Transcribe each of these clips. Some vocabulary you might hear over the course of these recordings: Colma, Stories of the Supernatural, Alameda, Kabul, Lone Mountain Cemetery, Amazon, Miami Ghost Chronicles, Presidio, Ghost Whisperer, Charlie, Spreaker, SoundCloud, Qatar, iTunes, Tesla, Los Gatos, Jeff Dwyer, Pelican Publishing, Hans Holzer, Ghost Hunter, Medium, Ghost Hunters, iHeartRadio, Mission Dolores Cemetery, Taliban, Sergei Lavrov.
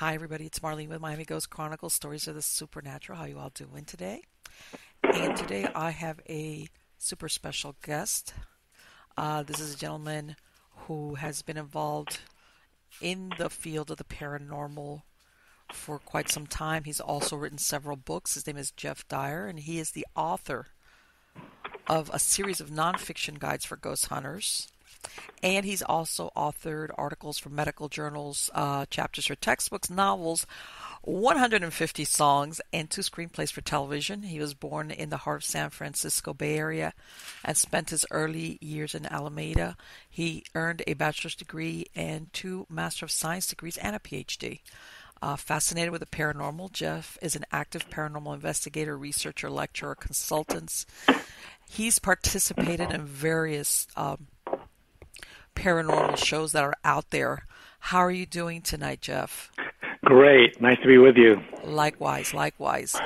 Hi everybody, it's Marlene with Miami Ghost Chronicles, Stories of the Supernatural. How you all doing today? And today I have a super special guest. This is a gentleman who has been involved in the field of the paranormal for quite some time. He's also written several books. His name is Jeff Dwyer, and he is the author of a series of nonfiction guides for ghost hunters. And he's also authored articles for medical journals, chapters for textbooks, novels, 150 songs, and 2 screenplays for television. He was born in the heart of San Francisco Bay Area and spent his early years in Alameda. He earned a bachelor's degree and 2 Master of Science degrees and a PhD. Fascinated with the paranormal, Jeff is an active paranormal investigator, researcher, lecturer, consultant. He's participated in various paranormal shows that are out there. How are you doing tonight, Jeff? Great. Nice to be with you. Likewise. What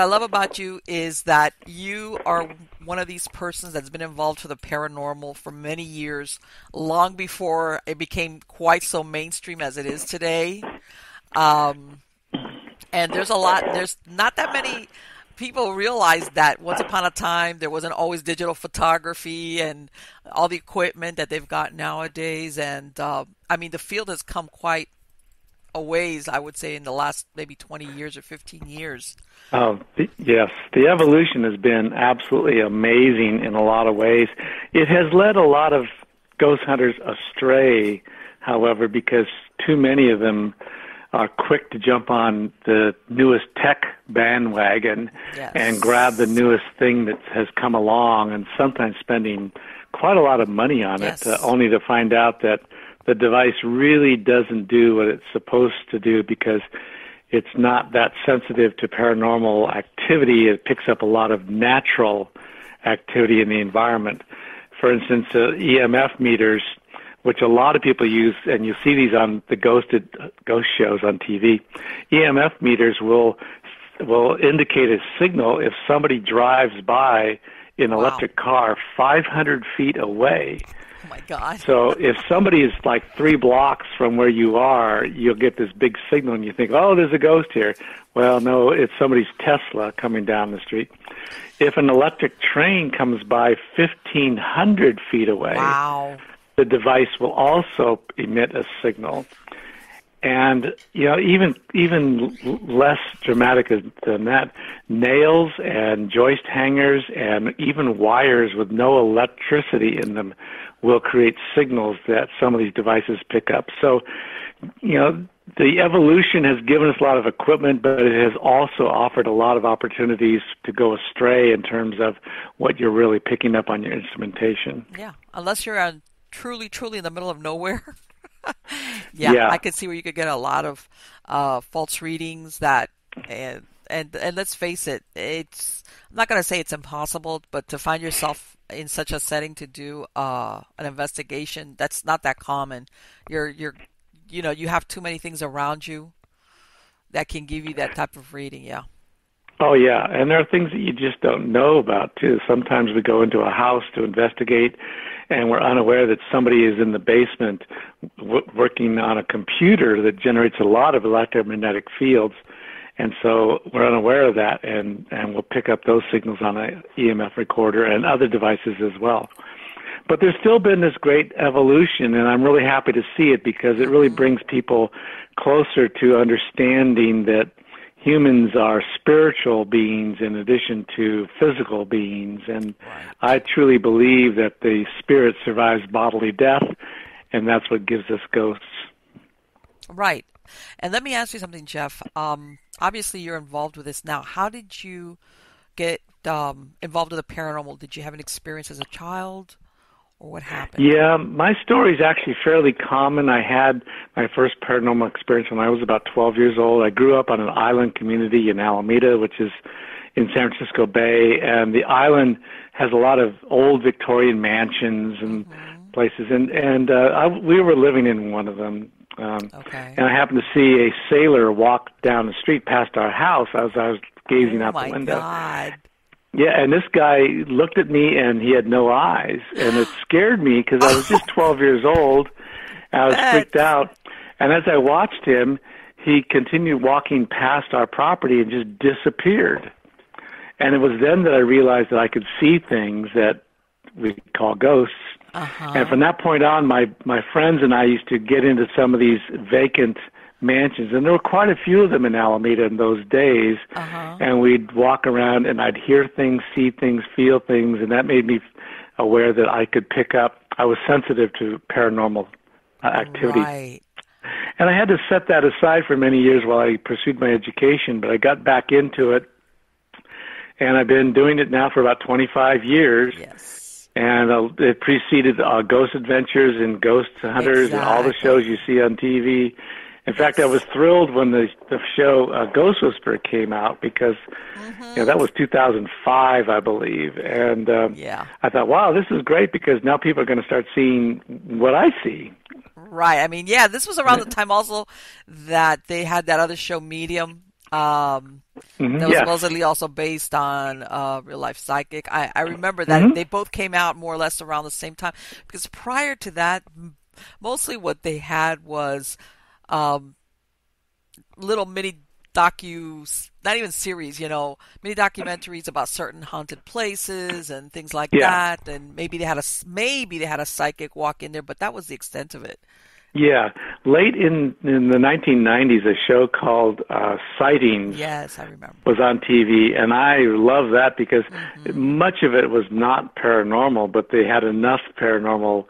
I love about you is that you are one of these persons that's been involved for the paranormal for many years, long before it became quite so mainstream as it is today. And there's not that many people realize that once upon a time there wasn't always digital photography and all the equipment that they've got nowadays. And I mean, the field has come quite a ways, I would say, in the last maybe 20 years or 15 years. Yes, the evolution has been absolutely amazing in a lot of ways. It has led a lot of ghost hunters astray, however, because too many of them are quick to jump on the newest tech bandwagon. Yes. And grab the newest thing that has come along, and sometimes spending quite a lot of money on. Yes. It, only to find out that the device really doesn't do what it's supposed to do because it's not that sensitive to paranormal activity. It picks up a lot of natural activity in the environment. For instance, EMF meters, which a lot of people use, and you see these on the ghost shows on TV. EMF meters will indicate a signal if somebody drives by in an electric car 500 feet away. Oh my God! So if somebody is like 3 blocks from where you are, you'll get this big signal, and you think, "Oh, there's a ghost here." Well, no, it's somebody's Tesla coming down the street. If an electric train comes by 1,500 feet away. Wow. The device will also emit a signal. And, you know, even less dramatic than that, nails and joist hangers and even wires with no electricity in them will create signals that some of these devices pick up. So, you know, the evolution has given us a lot of equipment, but it has also offered a lot of opportunities to go astray in terms of what you're really picking up on your instrumentation. Yeah, unless you're on truly in the middle of nowhere. Yeah, I could see where you could get a lot of false readings that, and let's face it, I'm not going to say it's impossible, but to find yourself in such a setting to do an investigation, that's not that common. You know, you have too many things around you that can give you that type of reading. Yeah. Oh, yeah, and there are things that you just don't know about, too. Sometimes we go into a house to investigate, and we're unaware that somebody is in the basement working on a computer that generates a lot of electromagnetic fields, and so we're unaware of that, and we'll pick up those signals on an EMF recorder and other devices as well. But there's still been this great evolution, and I'm really happy to see it because it really brings people closer to understanding that humans are spiritual beings in addition to physical beings, and I truly believe that the spirit survives bodily death, and that's what gives us ghosts. Right. And let me ask you something, Jeff. Obviously, you're involved with this now. How did you get involved with the paranormal? Did you have an experience as a child? Or what happened? Yeah, my story is actually fairly common. I had my first paranormal experience when I was about 12 years old. I grew up on an island community in Alameda, which is in San Francisco Bay, and the island has a lot of old Victorian mansions and places, and we were living in one of them. And I happened to see a sailor walk down the street past our house as I was gazing out the window. Oh, my God. Yeah, and this guy looked at me, and he had no eyes, and it scared me because I was just 12 years old, and I was freaked out, And as I watched him, he continued walking past our property and just disappeared. And it was then that I realized that I could see things that we call ghosts. Uh-huh. And from that point on, my friends and I used to get into some of these vacant mansions. And there were quite a few of them in Alameda in those days. Uh-huh. And we'd walk around and I'd hear things, see things, feel things. And that made me aware that I could pick up. I was sensitive to paranormal activity. Right. And I had to set that aside for many years while I pursued my education, but I got back into it. And I've been doing it now for about 25 years. Yes. And it preceded Ghost Adventures and Ghost Hunters and all the shows you see on TV. In fact, I was thrilled when the show Ghost Whisperer came out because you know, that was 2005, I believe. And I thought, wow, this is great because now people are going to start seeing what I see. Right. I mean, yeah, this was around the time also that they had that other show, Medium. That was supposedly also based on real life psychic. I remember that they both came out more or less around the same time because prior to that, mostly what they had was little mini docu, not even series, you know, mini documentaries about certain haunted places and things like that. And maybe they had a psychic walk in there, but that was the extent of it. Yeah. Late in the 1990s, a show called Sightings was on TV, and I love that because much of it was not paranormal, but they had enough paranormal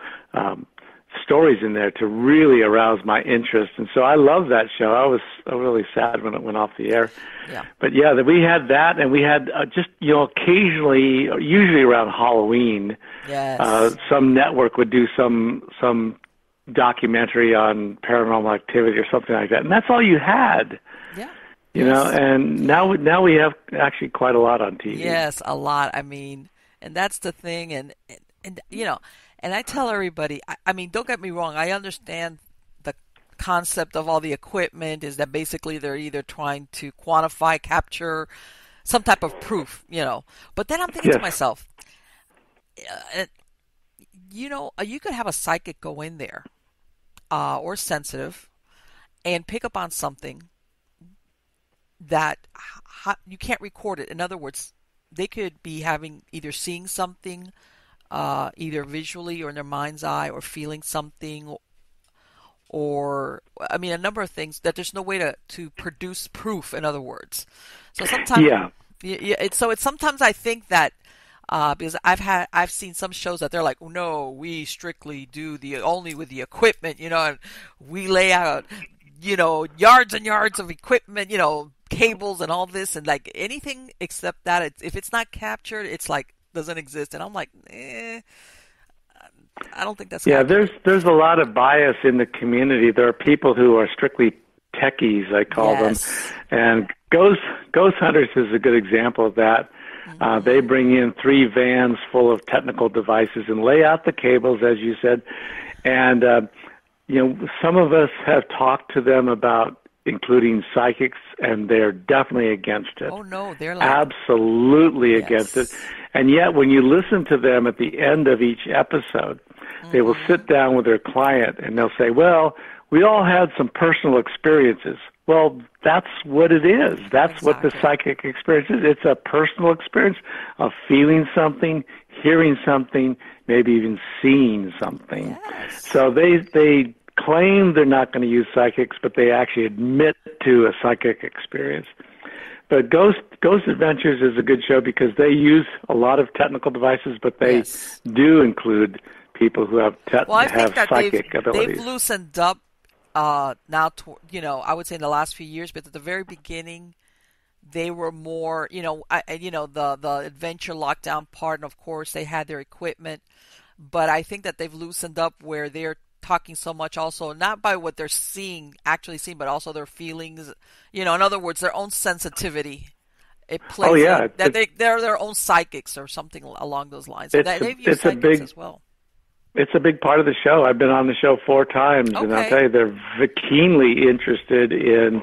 stories in there to really arouse my interest. And so I love that show. I was really sad when it went off the air. Yeah. But, yeah, we had that, and we had just, you know, occasionally, usually around Halloween, some network would do some documentary on paranormal activity or something like that, and that's all you had. Know, and now we have actually quite a lot on TV. Yes, a lot. I mean, and that's the thing, and you know, and I tell everybody, I mean, don't get me wrong, I understand the concept of all the equipment is that basically they're either trying to quantify, capture some type of proof, you know, but then I'm thinking to myself, you know, you could have a psychic go in there or sensitive and pick up on something that you can't record it. In other words, they could be having either seeing something either visually or in their mind's eye or feeling something or, I mean, a number of things that there's no way to produce proof, in other words. So sometimes, sometimes I think that because I've seen some shows that they're like, oh, no, we strictly do only with the equipment, you know, and we lay out, you know, yards and yards of equipment, you know, cables and all this, and like anything except that, if it's not captured, it's like doesn't exist. And I'm like, I don't think that's captured. There's a lot of bias in the community. There are people who are strictly techies, I call them, and Ghost Hunters is a good example of that. They bring in 3 vans full of technical devices and lay out the cables, as you said. And, you know, some of us have talked to them about including psychics, and they're definitely against it. Oh, no, they're like... Absolutely against it. And yet, when you listen to them at the end of each episode, they will sit down with their client, and they'll say, well, we all had some personal experiences. Well, that's what it is. That's what the psychic experience is. It's a personal experience of feeling something, hearing something, maybe even seeing something. Yes. So they claim they're not going to use psychics, but they actually admit to a psychic experience. But Ghost Adventures is a good show because they use a lot of technical devices, but they do include people who have psychic abilities. They've loosened up. Now, you know, I would say in the last few years, but at the very beginning, they were more, you know, the adventure lockdown part, and of course they had their equipment, but I think that they've loosened up where they're talking so much also, not by what they're seeing, but also their feelings, you know, in other words, their own sensitivity. It plays that they're their own psychics or something along those lines. So they've used psychics as well. It's a big part of the show. I've been on the show 4 times, and I'll tell you, they're keenly interested in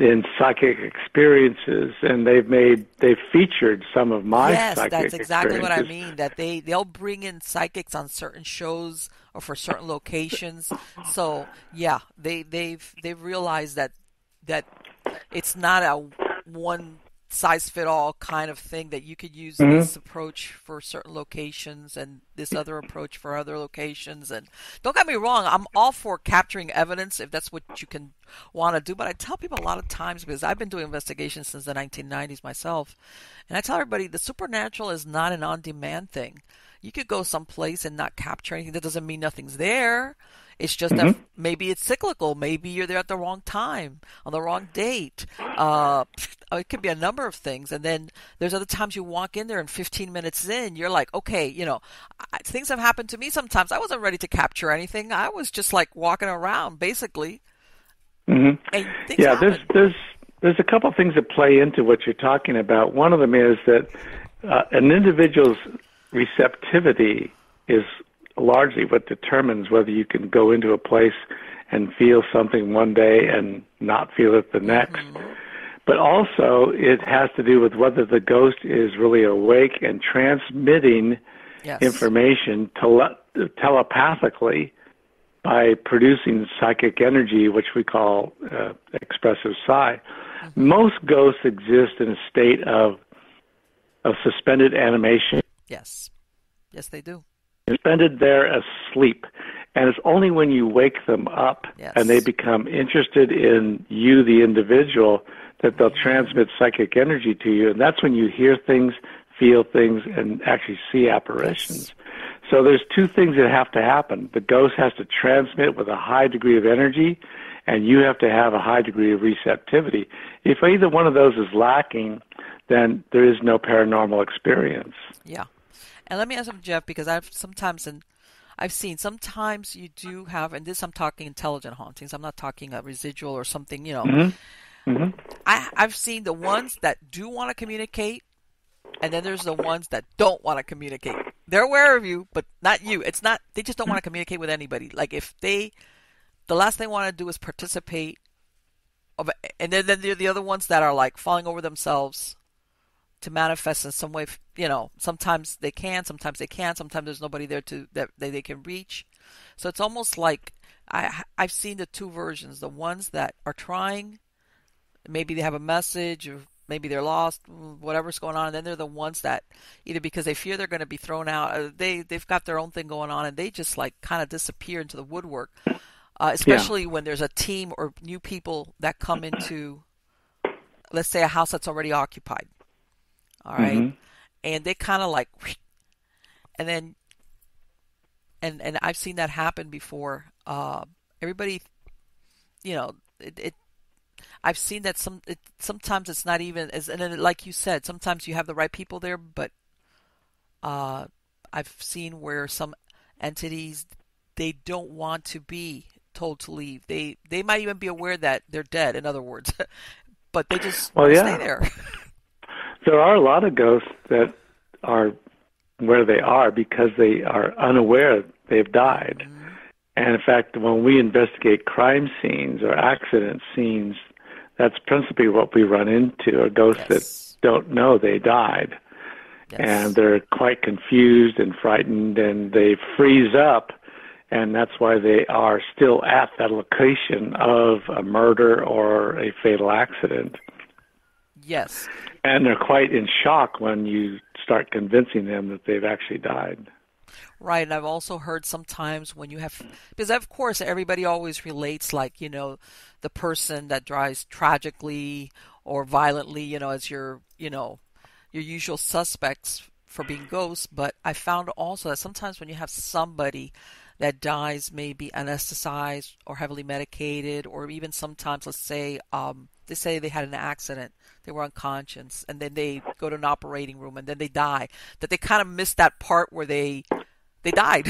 in psychic experiences, and they've featured some of my psychic experiences. Yes, that's exactly what I mean, that they'll bring in psychics on certain shows or for certain locations. So, yeah, they've realized that it's not a one-size-fit-all kind of thing, that you could use this approach for certain locations and this other approach for other locations. And don't get me wrong, I'm all for capturing evidence if that's what you can want to do. But I tell people a lot of times, because I've been doing investigations since the 1990s myself, and I tell everybody the supernatural is not an on-demand thing. You could go someplace and not capture anything. That doesn't mean nothing's there. It's just that maybe it's cyclical. Maybe you're there at the wrong time, on the wrong date. It could be a number of things. And then there's other times you walk in there and 15 minutes in, you're like, okay, things have happened to me sometimes. I wasn't ready to capture anything. I was just like walking around, basically. Mm-hmm. And yeah, there's a couple of things that play into what you're talking about. One of them is that an individual's receptivity is largely what determines whether you can go into a place and feel something one day and not feel it the next. Mm-hmm. But also it has to do with whether the ghost is really awake and transmitting information telepathically by producing psychic energy, which we call expressive psi. Mm-hmm. Most ghosts exist in a state of suspended animation. Yes. Yes, they do. Suspended there asleep, and it's only when you wake them up and they become interested in you, the individual, that they'll transmit psychic energy to you, and that's when you hear things, feel things, and actually see apparitions. Yes. So there's two things that have to happen. The ghost has to transmit with a high degree of energy, and you have to have a high degree of receptivity. If either one of those is lacking, then there is no paranormal experience. Yeah. And let me ask him, Jeff, because sometimes you do have, and this I'm talking intelligent hauntings. I'm not talking a residual or something, I've seen the ones that do want to communicate, and then there's the ones that don't want to communicate. They're aware of you, but not you. It's not, they just don't want to communicate with anybody. Like the last thing they want to do is participate. And then there are the other ones that are like falling over themselves to manifest in some way, sometimes they can, sometimes they can't, sometimes there's nobody there that they can reach. So it's almost like I've seen the two versions, the ones that are trying, maybe they have a message, or maybe they're lost, whatever's going on, and then they're the ones that either because they fear they're going to be thrown out, or they've got their own thing going on, and they just like kind of disappear into the woodwork, especially when there's a team or new people that come into, let's say, a house that's already occupied. All right. Mm-hmm. And they kind of like, and then, and I've seen that happen before. Everybody, I've seen that sometimes it's not even as, and then like you said, sometimes you have the right people there, but, I've seen where some entities, they don't want to be told to leave. They might even be aware that they're dead, in other words, but they just stay there. There are a lot of ghosts that are where they are because they are unaware they've died. Mm-hmm. And in fact, when we investigate crime scenes or accident scenes, that's principally what we run into, are ghosts that don't know they died. Yes. And they're quite confused and frightened, and they freeze up, and that's why they are still at that location of a murder or a fatal accident. Yes. And they're quite in shock when you start convincing them that they've actually died. Right. And I've also heard sometimes when you have, because of course everybody always relates like, the person that dies tragically or violently, as your usual suspects for being ghosts. But I found also that sometimes when you have somebody that dies maybe anesthetized or heavily medicated, or even sometimes, let's say, they say they had an accident, they were unconscious, and then they go to an operating room, and then they die, that they kind of missed that part where they died.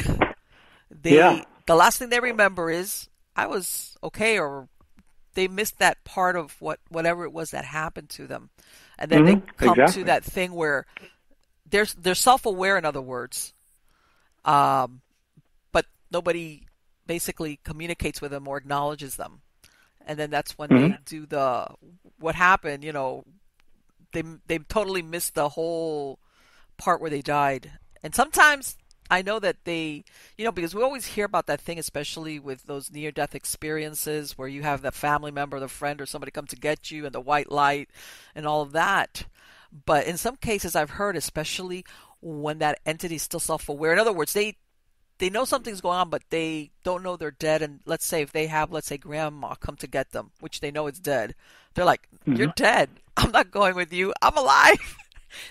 The last thing they remember is, I was okay, or they missed that part of whatever it was that happened to them. And then they come to that thing where they're self-aware, in other words, but nobody basically communicates with them or acknowledges them. and then that's when they do the what happened. You know, they totally missed the whole part where they died. And sometimes I know that they, you know, because we always hear about that thing, especially with those near-death experiences where you have the family member, the friend, or somebody come to get you, and the white light, and all of that. But in some cases, I've heard, especially when that entity is still self-aware. In other words, they know something's going on, but they don't know they're dead. And let's say if they have, let's say, grandma come to get them, which they know is dead, they're like, "You're dead. I'm not going with you. I'm alive."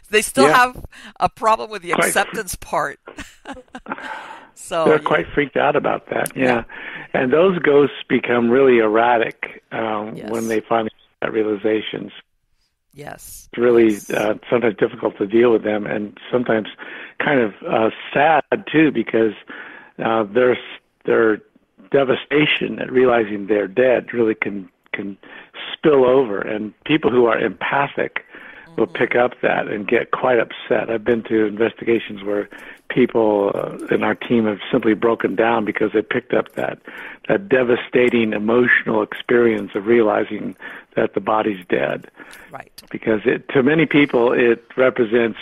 They still have a problem with the acceptance part. So they're quite freaked out about that. Yeah. And those ghosts become really erratic when they finally get that realization. Yes. It's really sometimes difficult to deal with them, and sometimes kind of sad too, because their devastation at realizing they're dead really can spill over, and people who are empathic will pick up that and get quite upset. I've been to investigations where people in our team have simply broken down because they picked up that devastating emotional experience of realizing that the body's dead. Right. Because to many people, it represents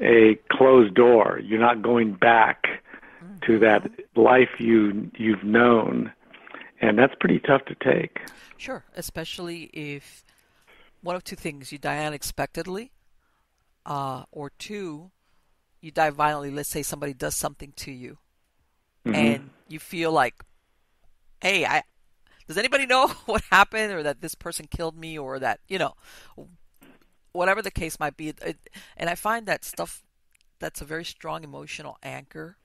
a closed door. You're not going back to that life you've known, and that's pretty tough to take. Sure, especially if one of two things: you die unexpectedly, or two, you die violently. Let's say somebody does something to you, and you feel like, "Hey, does anybody know what happened, or that this person killed me, or that, you know, whatever the case might be." And I find that stuff, that's a very strong emotional anchor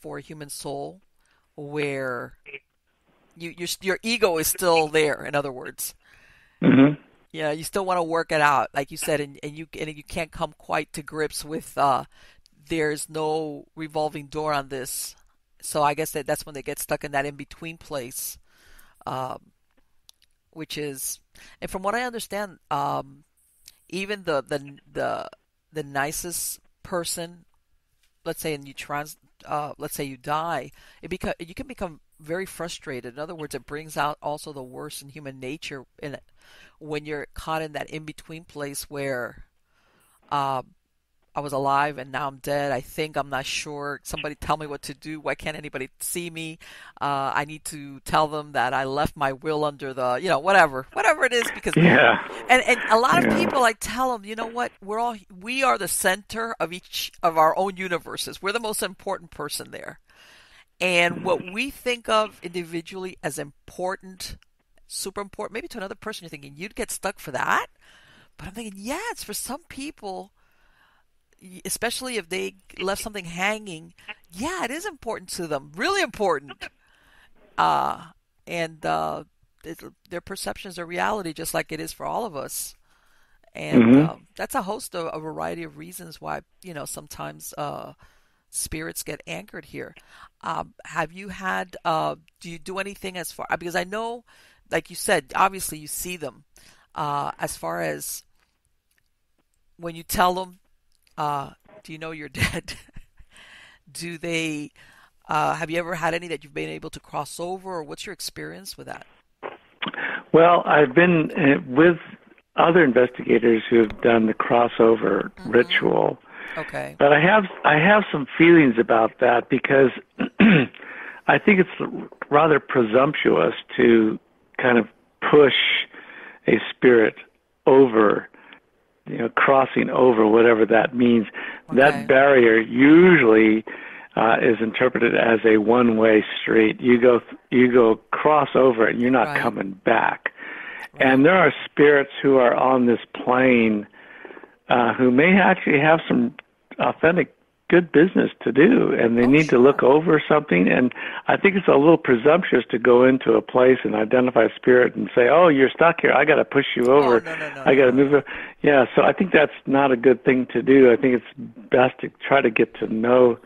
for a human soul, where your ego is still there. In other words. Yeah, you still want to work it out, like you said, and you can't come quite to grips with there's no revolving door on this. So I guess that's when they get stuck in that in-between place, which is, and from what I understand, even the nicest person, let's say, and let's say you die, you can become very frustrated. In other words, it brings out also the worst in human nature when you're caught in that in-between place where I was alive and now I'm dead. I think, I'm not sure. Somebody tell me what to do. Why can't anybody see me? I need to tell them that I left my will under the, you know, whatever it is. Because and a lot of people, I tell them, you know what? We are the center of each of our own universes. We're the most important person there. And what we think of individually as important, super important, maybe to another person you're thinking, you'd get stuck for that? But I'm thinking, yeah, it's for some people, especially if they left something hanging, yeah, it is important to them, really important. And their perceptions are reality, just like it is for all of us. And that's a host of a variety of reasons why, you know, sometimes spirits get anchored here. Have you had, do you do anything as far, because I know, like you said, obviously you see them, as far as when you tell them, do you know you're dead? Do they, have you ever had any that you've been able to cross over, or what's your experience with that? Well, I've been with other investigators who have done the crossover ritual. Okay. But I have some feelings about that, because I think it's rather presumptuous to kind of push a spirit over, you know, crossing over, whatever that means. Okay. That barrier usually is interpreted as a one-way street. You go cross over and you're not coming back. Right. And there are spirits who are on this plane who may actually have some authentic good business to do, and they need to look over something. And I think it's a little presumptuous to go into a place and identify a spirit and say, "Oh, you're stuck here. I got to push you over. I got to move." Yeah, so I think that's not a good thing to do. I think it's best to try to get to know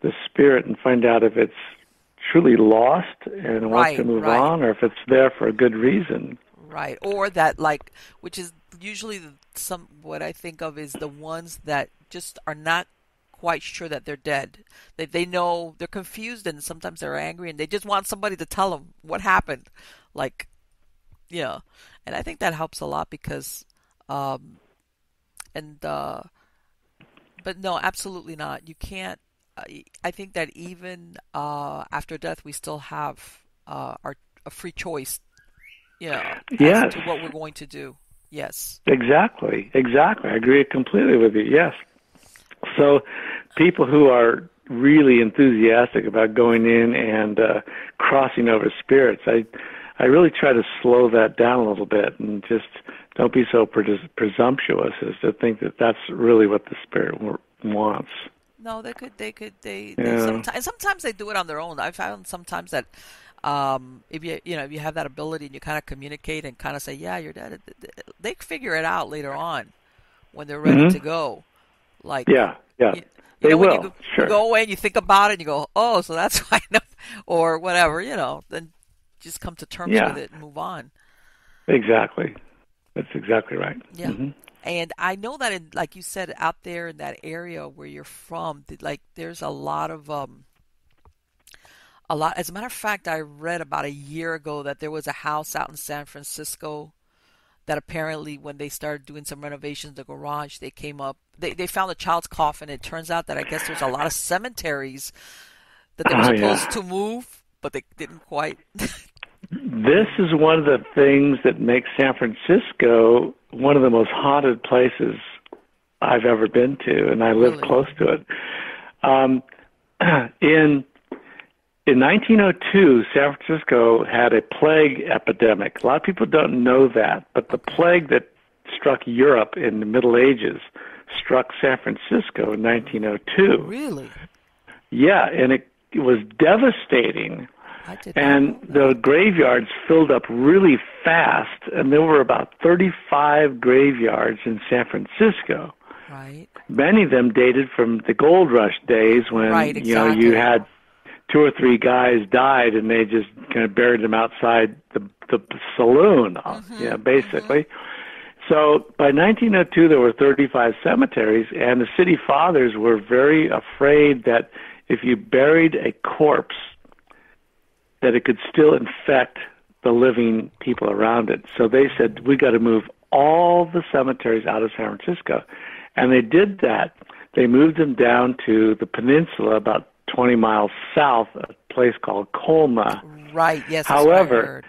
the spirit and find out if it's truly lost and wants to move on, or if it's there for a good reason. Right, or that, like, which is usually what I think of is the ones that just are not quite sure that they're dead. They know they're confused, and sometimes they're angry, and they just want somebody to tell them what happened. Like, yeah. And I think that helps a lot because, but no, absolutely not. You can't, I think that even after death, we still have a free choice, you know, yes, as to what we're going to do. Yes. Exactly. Exactly. I agree completely with you. Yes. So people who are really enthusiastic about going in and crossing over spirits, I really try to slow that down a little bit and just don't be so presumptuous as to think that that's really what the spirit wants. No, sometimes they do it on their own. I found sometimes that if you have that ability and you kind of communicate and kind of say, yeah, you're dead, they figure it out later on when they're ready to go. Like, yeah. They will. You go away and you think about it and you go, oh, so that's why, or whatever, then just come to terms with it and move on. Exactly. That's exactly right. Yeah. Mm-hmm. And I know that, like you said, out there in that area where you're from, there's a lot. As a matter of fact, I read about a year ago that there was a house out in San Francisco that apparently when they started doing some renovations, the garage, they came up, they found a child's coffin. It turns out that I guess there's a lot of cemeteries that they were supposed to move, but they didn't quite. This is one of the things that makes San Francisco one of the most haunted places I've ever been to, and I live close to it. In 1902, San Francisco had a plague epidemic. A lot of people don't know that, but the plague that struck Europe in the Middle Ages struck San Francisco in 1902. Really? Yeah, and it was devastating. And the graveyards filled up really fast, and there were about 35 graveyards in San Francisco. Right. Many of them dated from the gold rush days when you had two or three guys died and they just kind of buried them outside the saloon, basically. Mm-hmm. So by 1902, there were 35 cemeteries, and the city fathers were very afraid that if you buried a corpse, that it could still infect the living people around it. So they said, we got to move all the cemeteries out of San Francisco. And they did that. They moved them down to the peninsula about 20 miles south, a place called Colma. Right, yes. However,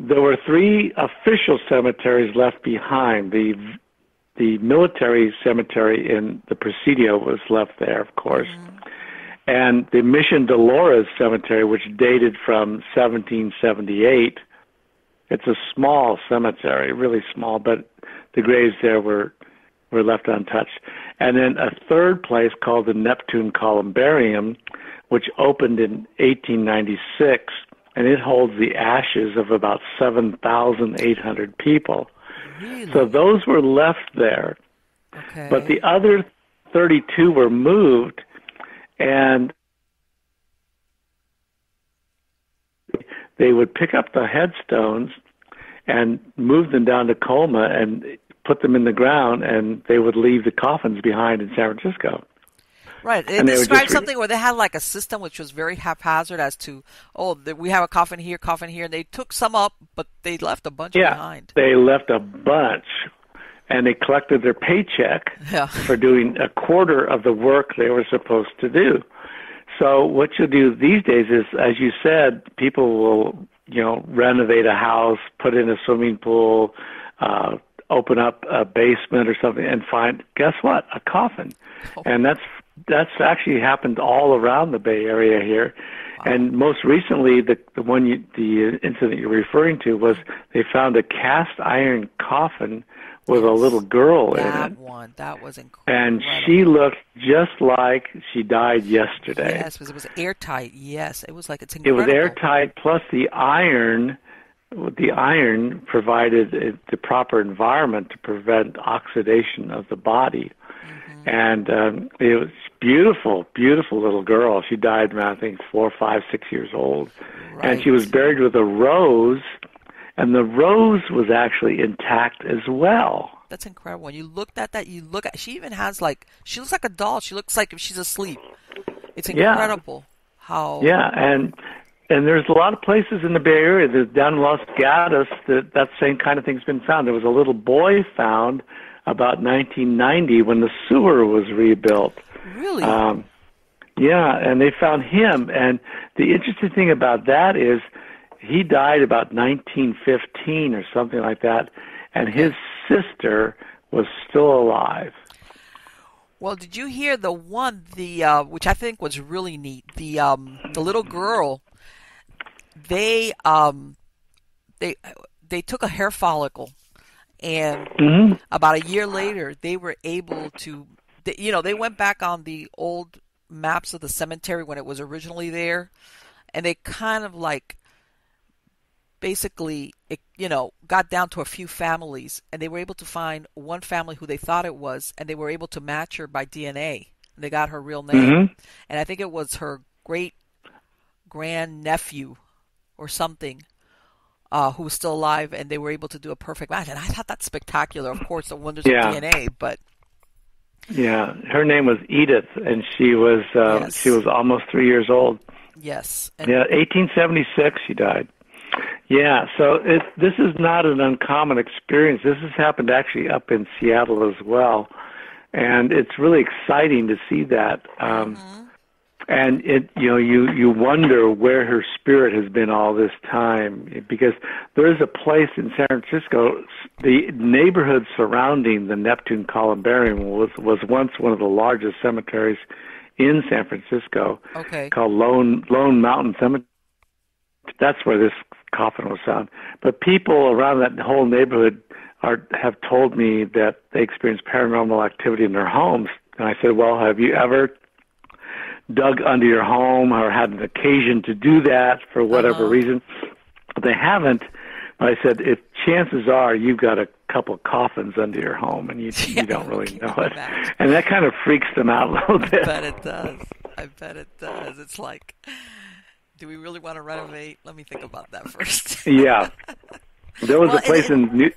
there were three official cemeteries left behind. The military cemetery in the Presidio was left there, of course. Mm-hmm. And the Mission Dolores Cemetery, which dated from 1778, it's a small cemetery, really small, but the graves there were left untouched. And then a third place called the Neptune Columbarium, which opened in 1896, and it holds the ashes of about 7,800 people. Really? So those were left there. Okay. But the other 32 were moved, and they would pick up the headstones and move them down to Colma and put them in the ground, and they would leave the coffins behind in San Francisco. Right. It described something where they had like a system which was very haphazard as to, we have a coffin here, and they took some up, but they left a bunch behind. They left a bunch. And they collected their paycheck for doing a quarter of the work they were supposed to do. So what you do these days is, as you said, people will, renovate a house, put in a swimming pool, open up a basement or something, and find, guess what, a coffin. Oh. And that's actually happened all around the Bay Area here. Wow. And most recently, the incident you're referring to was they found a cast iron coffin with a little girl in it. That was incredible. And she looked just like she died yesterday. Yes, because it was airtight. Yes, it was like it's incredible. It was airtight, plus the iron provided the proper environment to prevent oxidation of the body. Mm-hmm. And it was beautiful, beautiful little girl. She died around, I think, 4, 5, 6 years old. Right. And she was buried with a rose. And the rose was actually intact as well. That's incredible. When you looked at that, she even has she looks like a doll. She looks like if she's asleep. It's incredible how. Yeah, and And there's a lot of places in the Bay Area, down in Los Gatos, that same kind of thing's been found. There was a little boy found about 1990 when the sewer was rebuilt. Really? Yeah, and they found him. And the interesting thing about that is he died about 1915 or something like that, and his sister was still alive. Well, did you hear the one, which I think was really neat, the little girl? They took a hair follicle, and about a year later, they were able to, they went back on the old maps of the cemetery when it was originally there, and they kind of got down to a few families, and they were able to find one family who they thought it was, and they were able to match her by DNA. They got her real name, and I think it was her great grandnephew or something, who was still alive, and they were able to do a perfect match. And I thought that's spectacular. Of course, the wonders of DNA, but yeah, her name was Edith, and she was almost 3 years old. Yes, 1876 she died. Yeah, so this is not an uncommon experience. This has happened actually up in Seattle as well, and it's really exciting to see that. And you wonder where her spirit has been all this time, because there is a place in San Francisco, the neighborhood surrounding the Neptune Columbarium was once one of the largest cemeteries in San Francisco, called Lone Mountain Cemetery. That's where this coffin was found. But people around that whole neighborhood have told me that they experienced paranormal activity in their homes. And I said, well, have you ever dug under your home or had an occasion to do that for whatever reason? But they haven't. But I said, if chances are you've got a couple coffins under your home and you don't really know it. And that kind of freaks them out a little bit. I bet it does. It's like, do we really want to renovate? Let me think about that first. Yeah. There was a place in New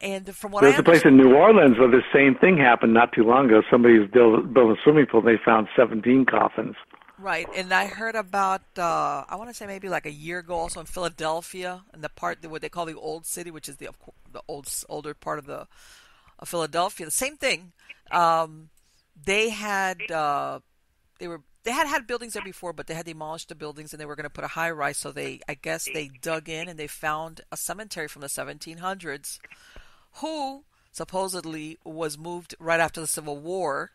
Orleans where the same thing happened not too long ago. Somebody was building a swimming pool, and they found 17 coffins. Right, and I heard about, I want to say maybe like a year ago, also in Philadelphia, in the part that what they call the Old City, which is the older part of of Philadelphia. The same thing. They had buildings there before, but they had demolished the buildings, and they were going to put a high-rise. So I guess they dug in, and they found a cemetery from the 1700s. Who supposedly was moved right after the Civil War,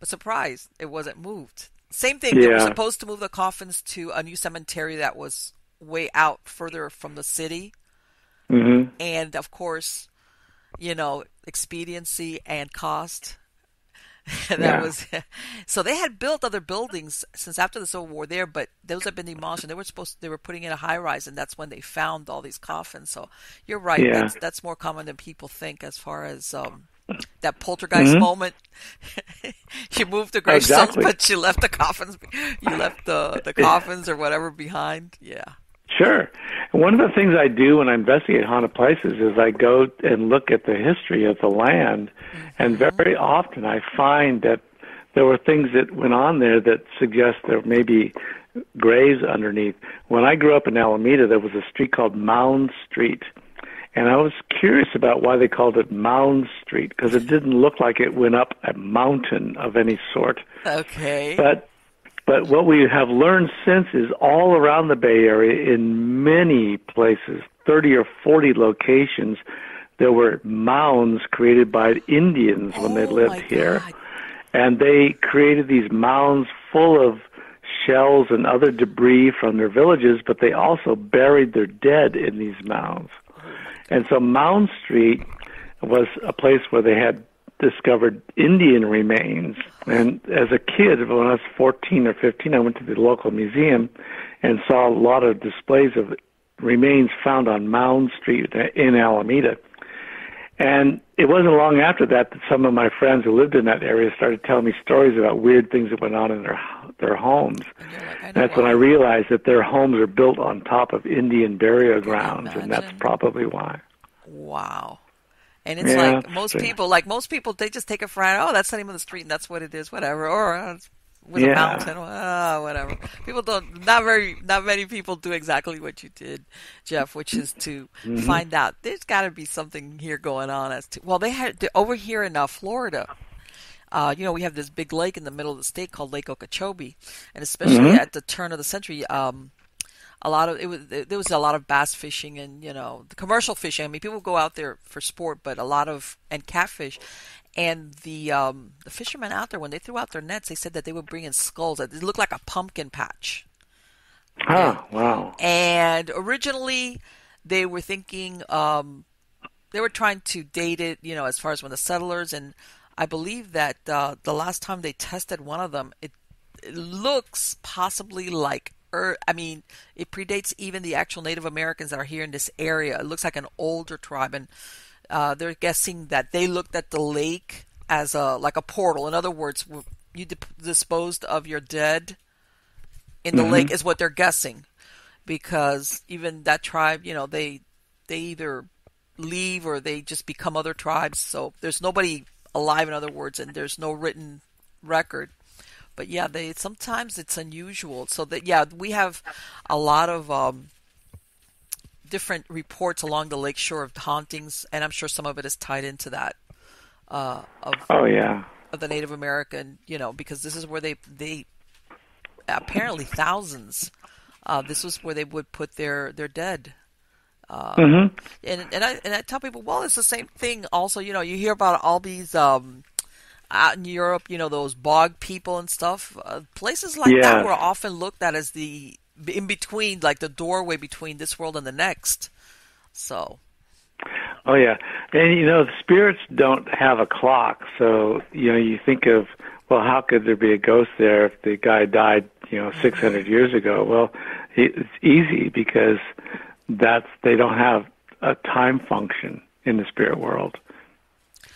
but surprised it wasn't moved. Same thing, they were supposed to move the coffins to a new cemetery that was way out further from the city. And of course, expediency and cost. So they had built other buildings since after the Civil War there, but those had been demolished, and they were putting in a high rise, and that's when they found all these coffins. So you're right, that's more common than people think, as far as that poltergeist moment. She moved the gravestones, but she left the coffins. You left the coffins or whatever behind. Yeah. Sure. One of the things I do when I investigate haunted places is I go and look at the history of the land, and very often I find that there were things that went on there that suggest there may be graves underneath. When I grew up in Alameda, there was a street called Mound Street, and I was curious about why they called it Mound Street, because it didn't look like it went up a mountain of any sort. Okay. But what we have learned since is all around the Bay Area, in many places, 30 or 40 locations, there were mounds created by Indians when they lived here. God. And they created these mounds full of shells and other debris from their villages, but they also buried their dead in these mounds. And so Mound Street was a place where they had discovered Indian remains. And as a kid, when I was 14 or 15, I went to the local museum and saw a lot of displays of remains found on Mound Street in Alameda. And it wasn't long after that some of my friends who lived in that area started telling me stories about weird things that went on in their homes. And that's when I realized that their homes are built on top of Indian burial grounds, and that's probably why. Wow. And it's like most people, they just take it for, that's the name of the street, and that's what it is, whatever, or with a mountain. Oh, whatever. People don't. Not many people do exactly what you did, Jeff, which is to find out. There's got to be something here going on as to. Well, they're over here in Florida. We have this big lake in the middle of the state called Lake Okeechobee, and especially at the turn of the century, there was a lot of bass fishing and the commercial fishing. I mean, people go out there for sport, but a lot of catfish. And the fishermen out there, when they threw out their nets, they said that they were bringing skulls. It looked like a pumpkin patch. Oh, wow. And originally they were thinking, they were trying to date it, as far as when the settlers. And I believe that the last time they tested one of them, it looks possibly like, it predates even the actual Native Americans that are here in this area. It looks like an older tribe. And they're guessing that they looked at the lake as like a portal. In other words, you disposed of your dead in the lake is what they're guessing, because even that tribe, they either leave or they just become other tribes. So there's nobody alive, in other words, and there's no written record. But yeah, sometimes it's unusual. So that we have a lot of different reports along the lakeshore of hauntings, and I'm sure some of it is tied into that of the Native American, because this is where they apparently thousands. This was where they would put their dead. And I tell people, well, it's the same thing. Also, you hear about all these out in Europe, those bog people and stuff. Places like that were often looked at as the in between, like the doorway between this world and the next. So. Oh yeah, and the spirits don't have a clock, so you think of, well, how could there be a ghost there if the guy died 600 years ago? Well, it's easy because they don't have a time function in the spirit world.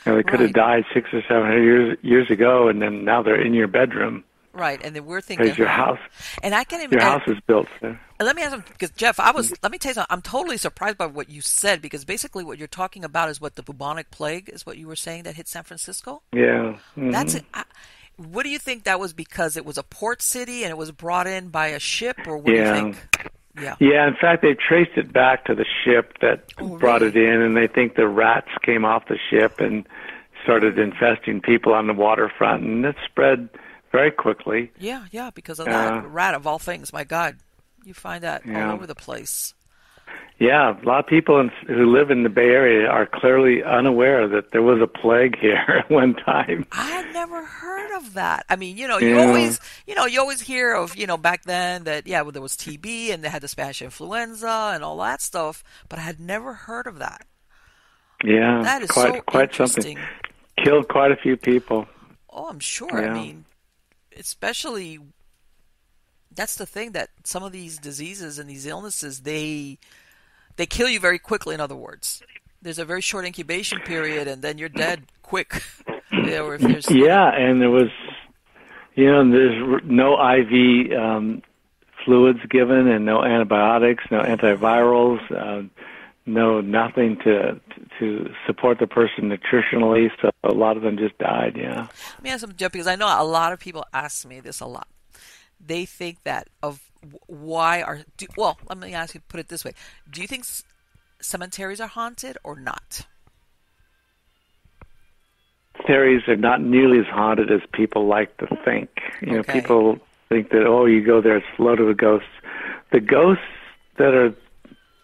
They could have died 600 or 700 years ago, and then now they're in your bedroom. Right, and then we're thinking because your house, and I can't even. Your house is built. So. Let me ask him, because Jeff, let me tell you something. I'm totally surprised by what you said, because basically what you're talking about is what the bubonic plague is. What you were saying that hit San Francisco. Yeah, that's it. What do you think that was? Because it was a port city and it was brought in by a ship, or what do you think? Yeah. In fact, they traced it back to the ship that brought it in, and they think the rats came off the ship and started infesting people on the waterfront, and it spread. Very quickly. Yeah, because of that rat of all things. My God, you find that all over the place. Yeah, a lot of people who live in the Bay Area are clearly unaware that there was a plague here at one time. I had never heard of that. I mean, you always hear of, back then that, well, there was TB and they had the Spanish influenza and all that stuff, but I had never heard of that. Yeah, that is quite something. Killed quite a few people. Oh, I'm sure. Yeah. I mean, especially, that's the thing, that some of these diseases and these illnesses, they kill you very quickly. In other words, there's a very short incubation period, and then you're dead quick. And there was, there's no IV fluids given, and no antibiotics, no antivirals, no nothing to support the person nutritionally, so a lot of them just died. Let me ask them, Jeff, because I know a lot of people ask me this a lot. They think that let me ask you, put it this way: do you think cemeteries are haunted or not? Cemeteries are not nearly as haunted as people like to think. People think that you go there, it's loaded with ghosts. The ghosts that are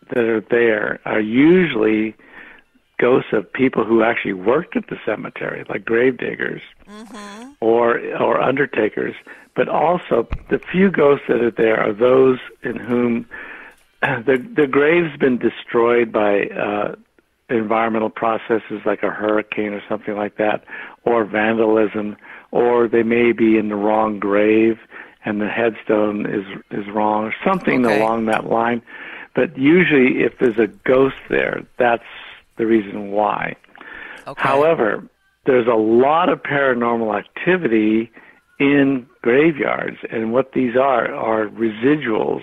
there are usually ghosts of people who actually worked at the cemetery, like gravediggers or undertakers. But also, the few ghosts that are there are those in whom the grave's been destroyed by environmental processes like a hurricane or something like that, or vandalism, or they may be in the wrong grave and the headstone is wrong, or something along that line. But usually, if there's a ghost there, that's the reason why. Okay. However, there's a lot of paranormal activity in graveyards, and what these are residuals.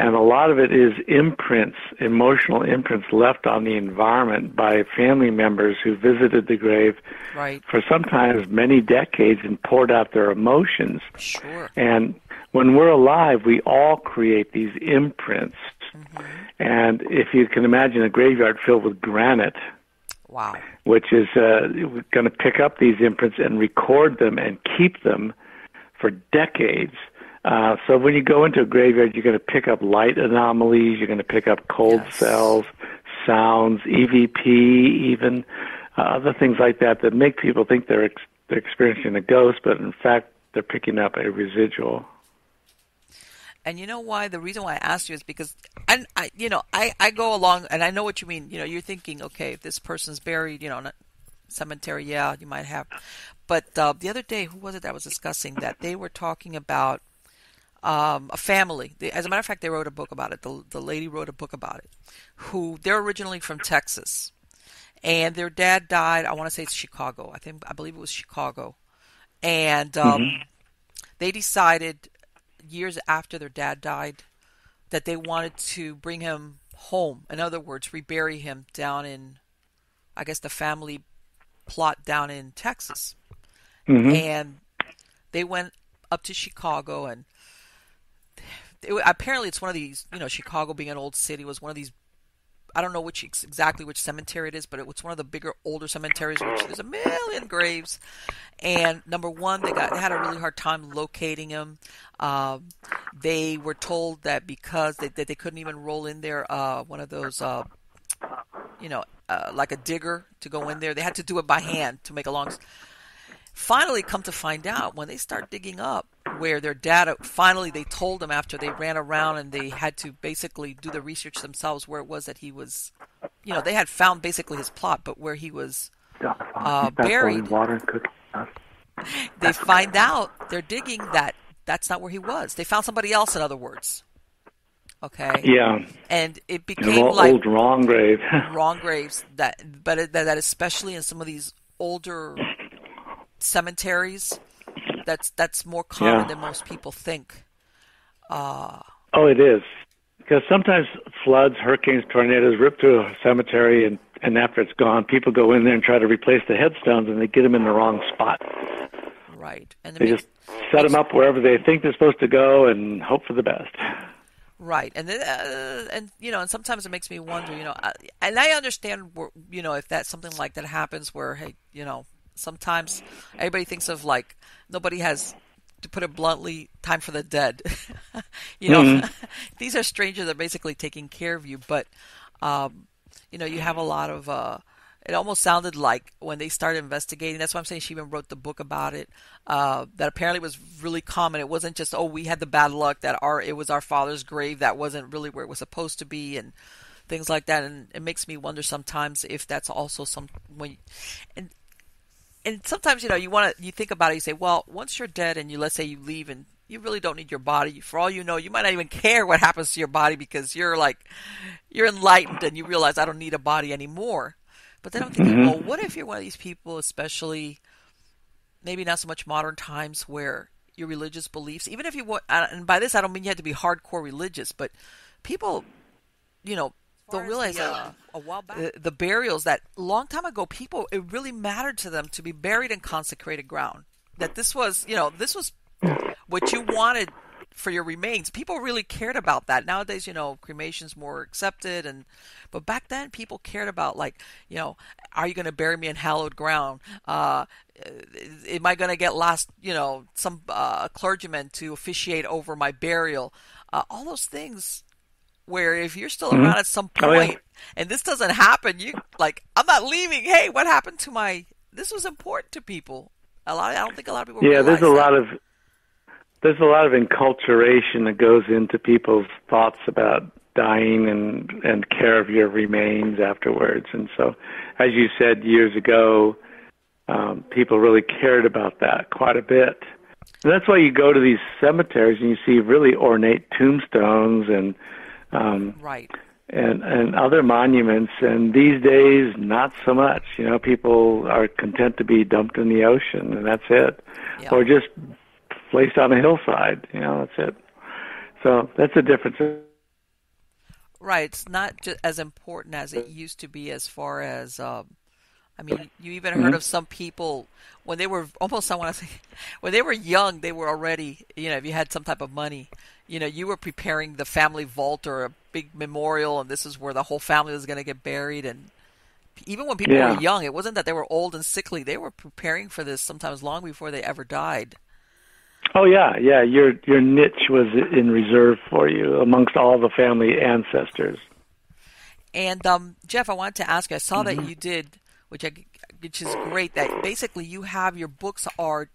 And a lot of it is imprints, emotional imprints left on the environment by family members who visited the grave for sometimes many decades and poured out their emotions. Sure. And when we're alive, we all create these imprints. Mm-hmm. And if you can imagine a graveyard filled with granite, wow, which is going to pick up these imprints and record them and keep them for decades. So when you go into a graveyard, you're going to pick up light anomalies, you're going to pick up cold cells, sounds, EVP, even other things like that that make people think they're experiencing a ghost, but in fact, they're picking up a residual. And you know why? The reason why I asked you is because I go along, and I know what you mean. You know, you're thinking, okay, if this person's buried, you know, in a cemetery, yeah, you might have. But the other day, who was it that was discussing that? They were talking about a family. As a matter of fact, they wrote a book about it. The lady wrote a book about it. Who they're originally from Texas, and their dad died. I want to say it's Chicago. I believe it was Chicago, and they decided years after their dad died that they wanted to bring him home. In other words, rebury him down in, I guess, the family plot down in Texas, and they went up to Chicago and. Apparently it's one of these, you know, Chicago being an old city was one of these, I don't know exactly which cemetery it is, but it was one of the bigger, older cemeteries, which there's a million graves. And number one, they had a really hard time locating him. They were told that because that they couldn't even roll in there one of those, like a digger to go in there. They had to do it by hand to make a long. Finally, come to find out, when they start digging up where their dad, finally they told them after they ran around and they had to basically do the research themselves where it was that he was, you know, they had found basically his plot, but where he was buried. They find out, they're digging that that's not where he was. They found somebody else, in other words. Okay. Yeah. And it became like old wrong grave. Wrong graves. But especially in some of these older cemeteries, that's more common than most people think. It is, because sometimes floods, hurricanes, tornadoes rip through a cemetery, and after it's gone, people go in there and try to replace the headstones, and they get them in the wrong spot. Right, and they just set them up wherever they think they're supposed to go, and hope for the best. Right, and then, and sometimes it makes me wonder, and I understand, if that's something like that happens, where sometimes everybody thinks of, like, nobody has, to put it bluntly, time for the dead. These are strangers that are basically taking care of you. But, you have a lot of, it almost sounded like when they started investigating, that's why I'm saying she even wrote the book about it, that apparently was really common. It wasn't just, we had the bad luck that it was our father's grave that wasn't really where it was supposed to be, and things like that. And it makes me wonder sometimes if that's also And sometimes, you think about it, you say, well, once you're dead and let's say you leave and you really don't need your body. For all you know, you might not even care what happens to your body because you're enlightened and you realize I don't need a body anymore. But then I'm thinking, well, what if you're one of these people, especially maybe not so much modern times, where your religious beliefs, even if you want, and by this I don't mean you have to be hardcore religious, but people, don't realize a while back. The burials that long time ago, people, it really mattered to them to be buried in consecrated ground. That this was, this was what you wanted for your remains. People really cared about that. Nowadays, cremation's more accepted, but back then people cared about are you going to bury me in hallowed ground? Am I going to get lost? Some clergyman to officiate over my burial. All those things. Where if you're still around at some point, and this doesn't happen, I'm not leaving. Hey, what happened to my? This was important to people. I don't think a lot of people. Yeah, there's there's a lot of enculturation that goes into people's thoughts about dying and care of your remains afterwards. And so, as you said years ago, people really cared about that quite a bit. And that's why you go to these cemeteries and you see really ornate tombstones and. And other monuments, and these days not so much. People are content to be dumped in the ocean, and that's it, or just placed on a hillside. That's it. So that's the difference. Right, it's not just as important as it used to be as far as, I mean, you even heard of some people when they were almost, I want to say, when they were young, they were already, you know, if you had some type of money, you know, you were preparing the family vault or a big memorial, and this is where the whole family was going to get buried. And even when people were young, it wasn't that they were old and sickly. They were preparing for this sometimes long before they ever died. Oh, yeah, yeah. Your niche was in reserve for you amongst all the family ancestors. And, Jeff, I wanted to ask you, I saw that you did, which is great, that basically you have your books are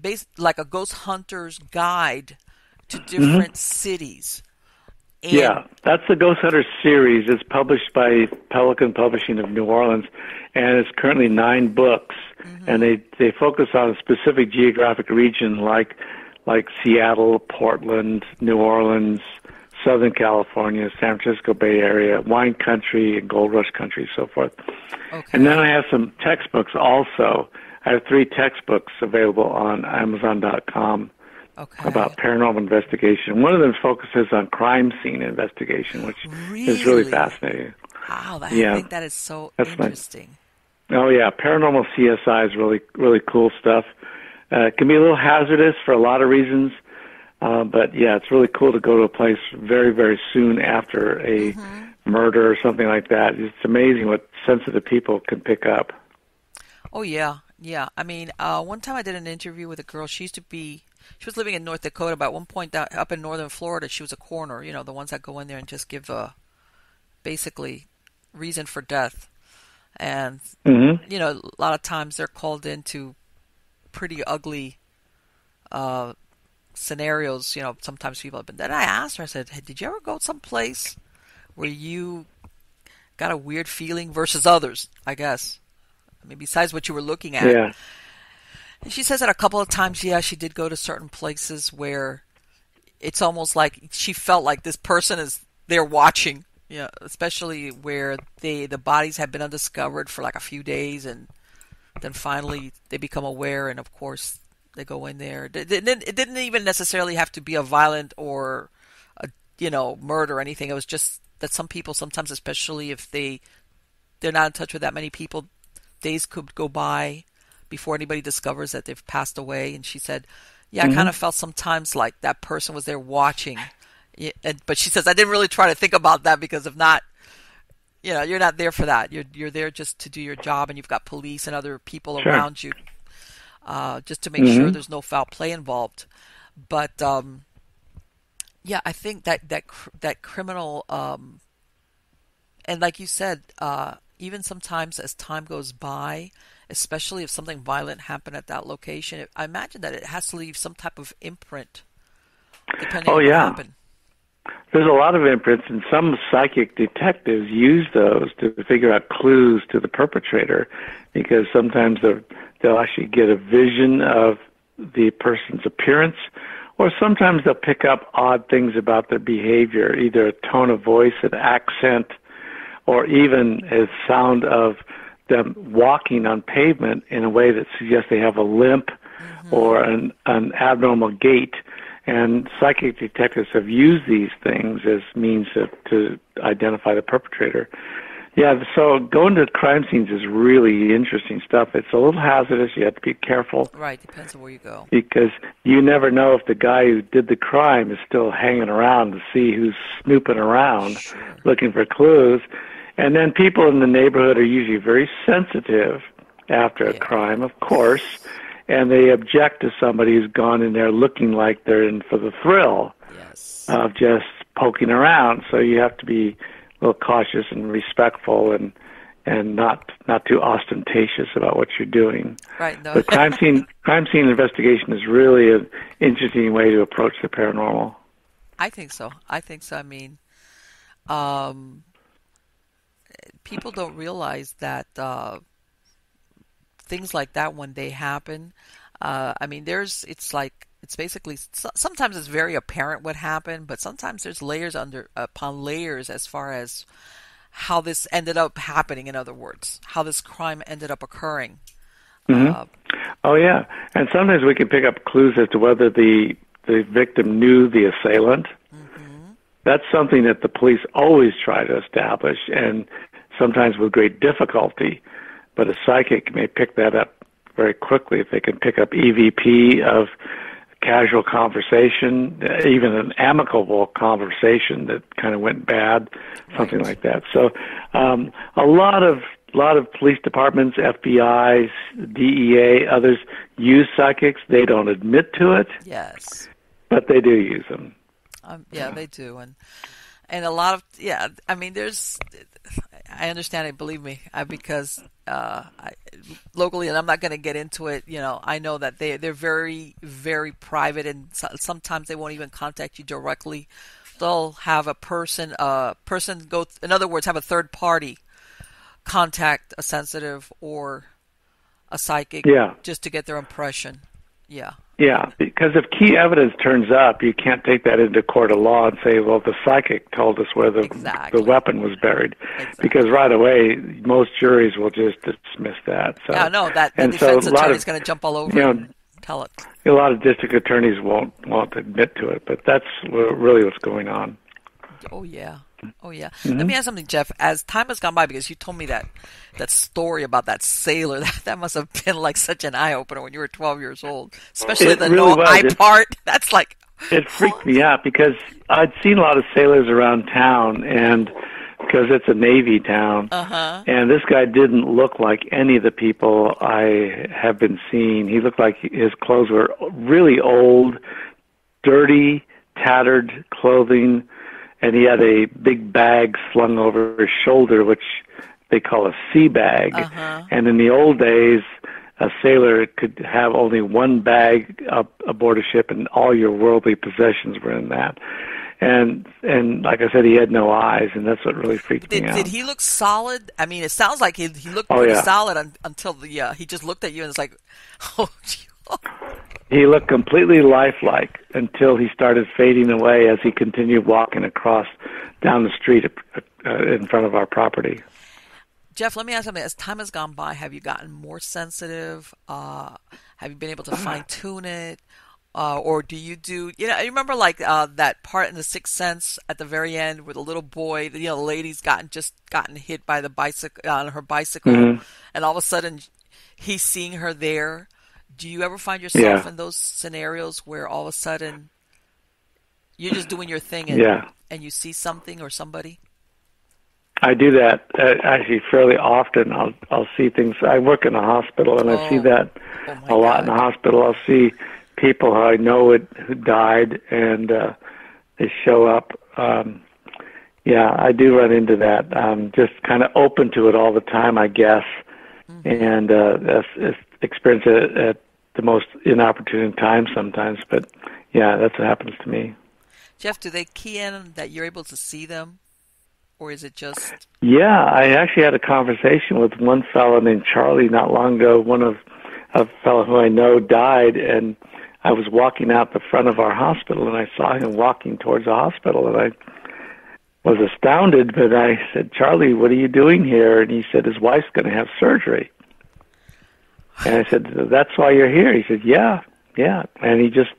based, like a Ghost Hunter's guide to different cities. And yeah, that's the Ghost Hunter series. It's published by Pelican Publishing of New Orleans, and it's currently 9 books. And they focus on a specific geographic region like Seattle, Portland, New Orleans, Southern California, San Francisco Bay Area, wine country, and gold rush country, so forth. Okay. And then I have some textbooks also. I have 3 textbooks available on Amazon.com about paranormal investigation. One of them focuses on crime scene investigation, which is really fascinating. Wow, I think that is so interesting. Oh, yeah, paranormal CSI is really, really cool stuff. It can be a little hazardous for a lot of reasons. But, yeah, it's really cool to go to a place very, very soon after a murder or something like that. It's amazing what sensitive people can pick up. Oh, yeah, yeah. I mean, one time I did an interview with a girl. She was living in North Dakota, but at one point up in northern Florida, she was a coroner, you know, the ones that go in there and just give basically reason for death. And, you know, a lot of times they're called into pretty ugly scenarios, you know, sometimes people have been. Then I asked her, I said, hey, did you ever go someplace where you got a weird feeling versus others, I guess? I mean, besides what you were looking at. Yeah. And she says that a couple of times, yeah, she did go to certain places where it's almost like she felt like this person is there watching, you know, especially where the bodies have been undiscovered for like a few days, and then finally they become aware, and of course they go in there. It didn't even necessarily have to be a violent or, murder or anything. It was just that some people sometimes, especially if they're not in touch with that many people, days could go by before anybody discovers that they've passed away. And she said, yeah, I kind of felt sometimes like that person was there watching. But she says, I didn't really try to think about that because if not, you know, you're not there for that. You're there just to do your job, and you've got police and other people around you. Just to make sure there's no foul play involved. But, yeah, I think that criminal, and like you said, even sometimes as time goes by, especially if something violent happened at that location, I imagine that it has to leave some type of imprint, depending on what happened. There's a lot of imprints, and some psychic detectives use those to figure out clues to the perpetrator, because sometimes they'll actually get a vision of the person's appearance, or sometimes they'll pick up odd things about their behavior, either a tone of voice, an accent, or even a sound of them walking on pavement in a way that suggests they have a limp or an abnormal gait. And psychic detectives have used these things as means to identify the perpetrator. Yeah, so going to crime scenes is really interesting stuff. It's a little hazardous. You have to be careful. Right, depends on where you go. Because you never know if the guy who did the crime is still hanging around to see who's snooping around looking for clues. And then people in the neighborhood are usually very sensitive after a crime, of course. And they object to somebody who's gone in there looking like they're in for the thrill of just poking around. So you have to be a little cautious and respectful, and not too ostentatious about what you're doing. Right. No. But crime scene investigation is really an interesting way to approach the paranormal. I think so. I mean, people don't realize that things like that when they happen. I mean, it's basically, sometimes it's very apparent what happened, but sometimes there's layers upon layers as far as how this ended up happening. In other words, how this crime ended up occurring. Oh yeah, and sometimes we can pick up clues as to whether the victim knew the assailant, that's something that the police always try to establish, and sometimes with great difficulty, but a psychic may pick that up very quickly if they can pick up EVP of casual conversation, even an amicable conversation that kind of went bad, something like that. So a lot of police departments, FBI, DEA, others use psychics. They don't admit to it. Yes. But they do use them. Yeah, they do. And a lot of, yeah, I mean, there's, I understand it, believe me, because locally, and I'm not going to get into it, you know, I know that they're very, very private, and sometimes they won't even contact you directly. They'll have a person go, in other words, have a third party contact a sensitive or a psychic just to get their impression. Yeah. Yeah, because if key evidence turns up, you can't take that into court of law and say, well, the psychic told us where the weapon was buried. Exactly. Because right away, most juries will just dismiss that. So, yeah, no, that defense attorney's going to jump all over and tell it. A lot of district attorneys won't admit to it, but that's really what's going on. Oh, yeah. Oh, yeah. Mm-hmm. Let me ask something, Jeff. As time has gone by, because you told me that story about that sailor, that must have been like such an eye-opener when you were 12 years old, especially the really no-eye part. That's like... It freaked me out because I'd seen a lot of sailors around town, and because it's a Navy town, and this guy didn't look like any of the people I have been seeing. He looked like his clothes were really old, dirty, tattered clothing. And he had a big bag slung over his shoulder, which they call a sea bag. And in the old days, a sailor could have only one bag aboard a ship, and all your worldly possessions were in that. And like I said, he had no eyes, and that's what really freaked me out. Did he look solid? I mean, it sounds like he looked pretty solid until he just looked at you and was like, oh, gee. He looked completely lifelike until he started fading away as he continued walking across down the street in front of our property. Jeff, let me ask something. As time has gone by, have you gotten more sensitive? Have you been able to fine-tune it? Or do you I remember that part in The Sixth Sense at the very end where the little boy, the lady's gotten hit by the bicycle, on her bicycle, and all of a sudden he's seeing her there. Do you ever find yourself in those scenarios where all of a sudden you're just doing your thing and you see something or somebody? I do that actually fairly often. I'll see things. I work in a hospital, and I see that a lot in the hospital. I'll see people who I know who died, and they show up. Yeah, I do run into that. I'm just kind of open to it all the time, I guess. And that's experience it at the most inopportune time sometimes, but yeah, that's what happens to me. Jeff, do they key in that you're able to see them, or is it just... Yeah, I actually had a conversation with one fellow named Charlie not long ago. One of a fellow who I know died, and I was walking out the front of our hospital, and I saw him walking towards the hospital, and I was astounded, but I said, Charlie, what are you doing here? And he said, his wife's going to have surgery. And I said, that's why you're here? He said, yeah. And he just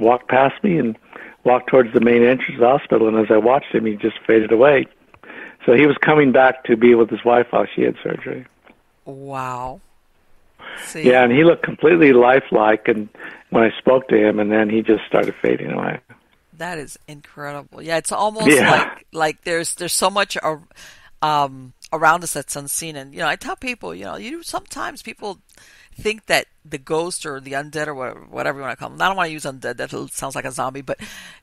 walked past me and walked towards the main entrance of the hospital. And as I watched him, he just faded away. So he was coming back to be with his wife while she had surgery. Wow. See? Yeah, and he looked completely lifelike and when I spoke to him, and then he just started fading away. That is incredible. Yeah, it's almost like there's so much... around us that's unseen, and I tell people, sometimes people think that the ghost or the undead or whatever you want to call them. I don't want to use undead; that sounds like a zombie. But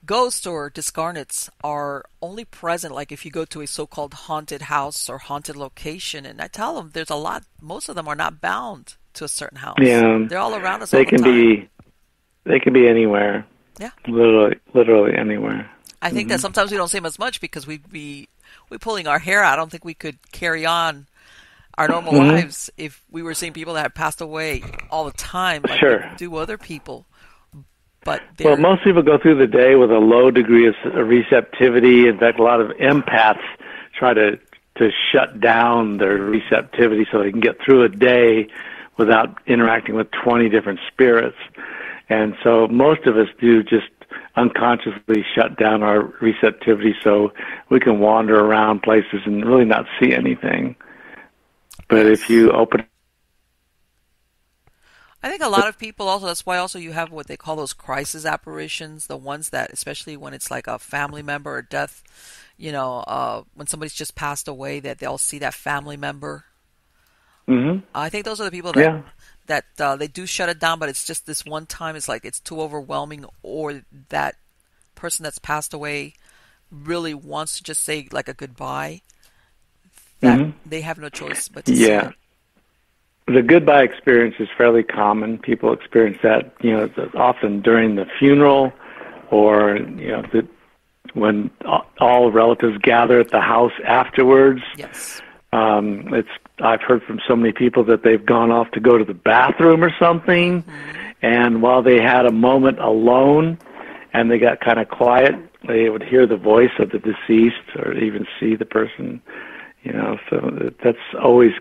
ghosts or discarnates are only present, like if you go to a so-called haunted house or haunted location. And I tell them, there's a lot. Most of them are not bound to a certain house. Yeah, they're all around us. They can be anywhere. Yeah, literally anywhere. I think that sometimes we don't see them as much because we're pulling our hair out. I don't think we could carry on our normal lives if we were seeing people that had passed away all the time, like do other people. But most people go through the day with a low degree of receptivity. In fact, a lot of empaths try to shut down their receptivity so they can get through a day without interacting with 20 different spirits. And so most of us do just unconsciously shut down our receptivity so we can wander around places and really not see anything. But if you open, I think a lot of people also, that's why also you have what they call those crisis apparitions, the ones that, especially when it's like a family member or death, you know, when somebody's just passed away, that they'll see that family member. Mm-hmm. I think those are the people that, yeah, that they do shut it down, but it's just this one time, it's like it's too overwhelming, or that person that's passed away really wants to just say like a goodbye, that mm-hmm. they have no choice but to say it. The goodbye experience is fairly common. People experience that, you know, often during the funeral, or you know, when all relatives gather at the house afterwards. Yes, I've heard from so many people that they've gone off to go to the bathroom or something, and while they had a moment alone, and they got kind of quiet, they would hear the voice of the deceased, or even see the person. You know, so that's always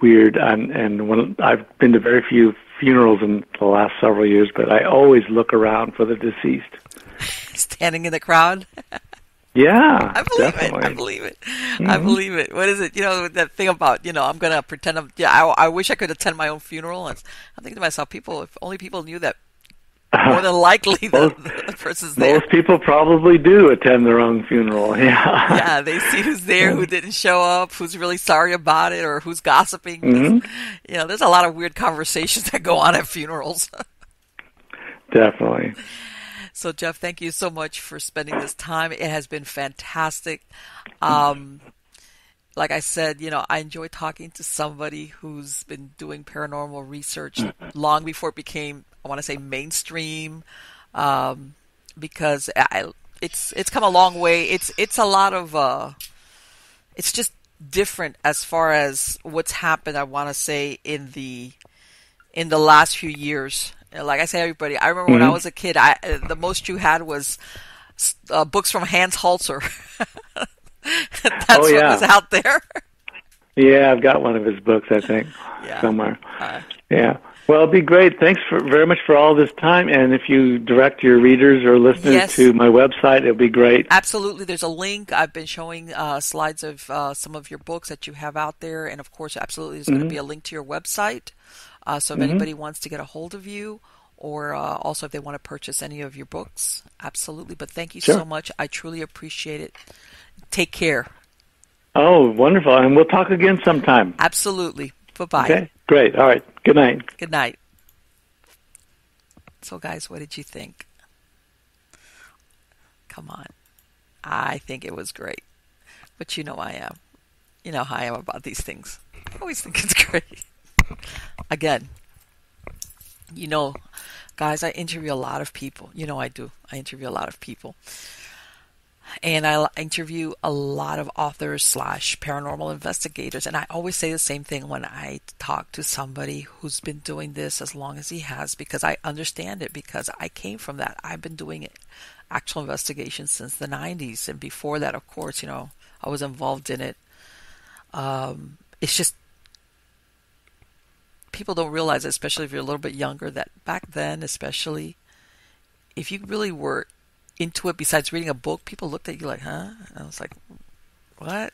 weird, and when I've been to very few funerals in the last several years, but I always look around for the deceased. Standing in the crowd? Yeah, I believe definitely. I believe it. Mm-hmm. I believe it. What is it? You know, that thing about, you know, I'm going to pretend I'm, yeah, I wish I could attend my own funeral. And I'm thinking to myself, people, if only people knew that more than likely the person's there. Most people probably do attend their own funeral, yeah. Yeah, they see who's there, who didn't show up, who's really sorry about it, or who's gossiping. Mm-hmm. You know, there's a lot of weird conversations that go on at funerals. Definitely. So, Jeff, thank you so much for spending this time. It has been fantastic. Like I said, you know, I enjoy talking to somebody who's been doing paranormal research long before it became, I want to say, mainstream, because it's come a long way. It's a lot of it's just different as far as what's happened, I want to say, in the last few years. Like I say, everybody, I remember when I was a kid, the most you had was books from Hans Holzer. That's what was out there. Yeah, I've got one of his books, I think, somewhere. Yeah. Well, it'd be great. Thanks very much for all this time. And if you direct your readers or listeners to my website, it'll be great. Absolutely. There's a link. I've been showing slides of some of your books that you have out there. And, of course, absolutely, there's going to be a link to your website. So if anybody wants to get a hold of you, or also if they want to purchase any of your books, absolutely. But thank you so much. I truly appreciate it. Take care. Oh, wonderful. And we'll talk again sometime. Absolutely. Bye-bye. Okay. Great. All right. Good night. Good night. So, guys, what did you think? Come on. I think it was great. But you know I am. You know how I am about these things. I always think it's great. Again, you know, guys, I interview a lot of people. You know I do. I interview a lot of people. And I interview a lot of authors / paranormal investigators. And I always say the same thing when I talk to somebody who's been doing this as long as he has, because I understand it, because I came from that. I've been doing actual investigations since the 90s. And before that, of course, you know, I was involved in it. It's just people don't realize, especially if you're a little bit younger, that back then, especially, if you really were into it, besides reading a book, people looked at you like, huh? And I was like, what?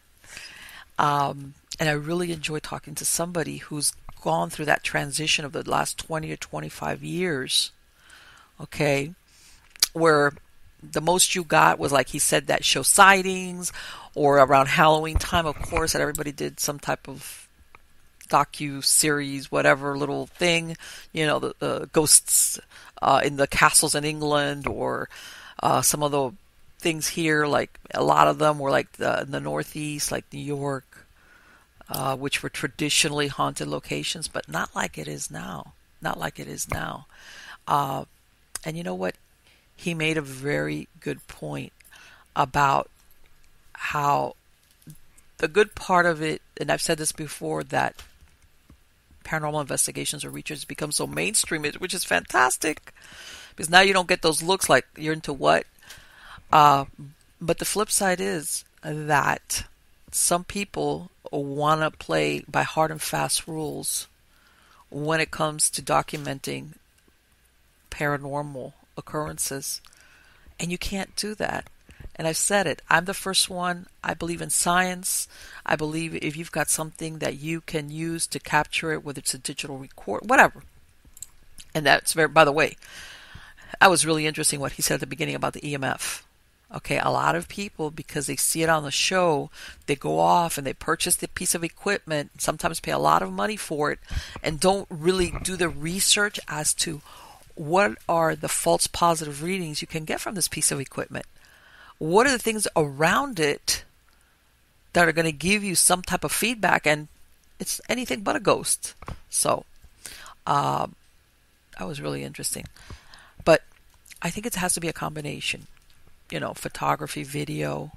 And I really enjoy talking to somebody who's gone through that transition of the last 20 or 25 years, okay, where the most you got was, like he said, that show Sightings, or around Halloween time, of course, that everybody did some type of docu-series, whatever little thing, you know, the ghosts in the castles in England, or some of the things here, like a lot of them were like in the Northeast, like New York, which were traditionally haunted locations, but not like it is now. Not like it is now. And you know what? He made a very good point about how the good part of it, and I've said this before, that paranormal investigations or research has become so mainstream, which is fantastic. Because now you don't get those looks like you're into what. But the flip side is that some people want to play by hard and fast rules when it comes to documenting paranormal occurrences. And you can't do that. And I've said it. I'm the first one. I believe in science. I believe if you've got something that you can use to capture it, whether it's a digital record, whatever. And that's very, by the way, that was really interesting what he said at the beginning about the EMF. Okay, a lot of people, because they see it on the show, they go off and they purchase the piece of equipment, sometimes pay a lot of money for it, and don't really do the research as to what are the false positive readings you can get from this piece of equipment. What are the things around it that are going to give you some type of feedback? And it's anything but a ghost. So that was really interesting. But I think it has to be a combination. You know, photography, video,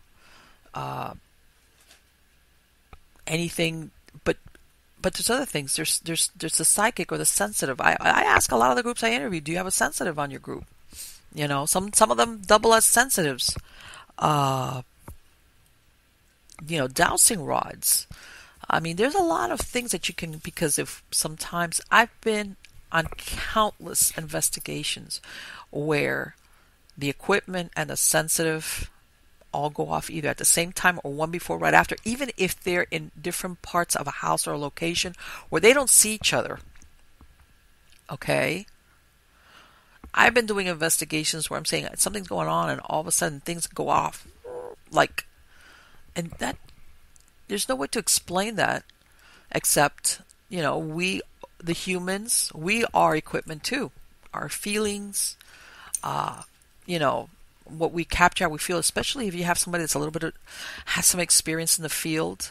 anything. But there's other things. There's the psychic or the sensitive. I ask a lot of the groups I interview, do you have a sensitive on your group? You know, some of them double as sensitives. You know, dowsing rods. I mean, there's a lot of things that you can, because if sometimes I've been on countless investigations where the equipment and the sensitive all go off either at the same time or one before, right after, even if they're in different parts of a house or a location where they don't see each other. Okay. I've been doing investigations where I'm saying something's going on and all of a sudden things go off, like, and that, there's no way to explain that except, you know, we, the humans, we are equipment too. Our feelings, you know, what we capture, how we feel, especially if you have somebody that's a little bit of, has some experience in the field,